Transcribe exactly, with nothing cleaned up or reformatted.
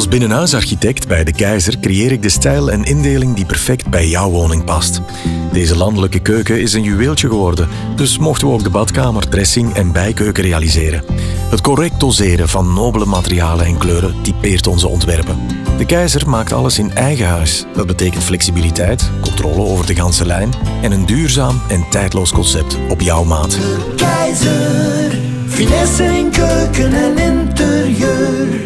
Als binnenhuisarchitect bij De Keyzer creëer ik de stijl en indeling die perfect bij jouw woning past. Deze landelijke keuken is een juweeltje geworden, dus mochten we ook de badkamer, dressing en bijkeuken realiseren. Het correct doseren van nobele materialen en kleuren typeert onze ontwerpen. De Keyzer maakt alles in eigen huis. Dat betekent flexibiliteit, controle over de ganse lijn en een duurzaam en tijdloos concept op jouw maat. De Keyzer, finesse in keuken en interieur.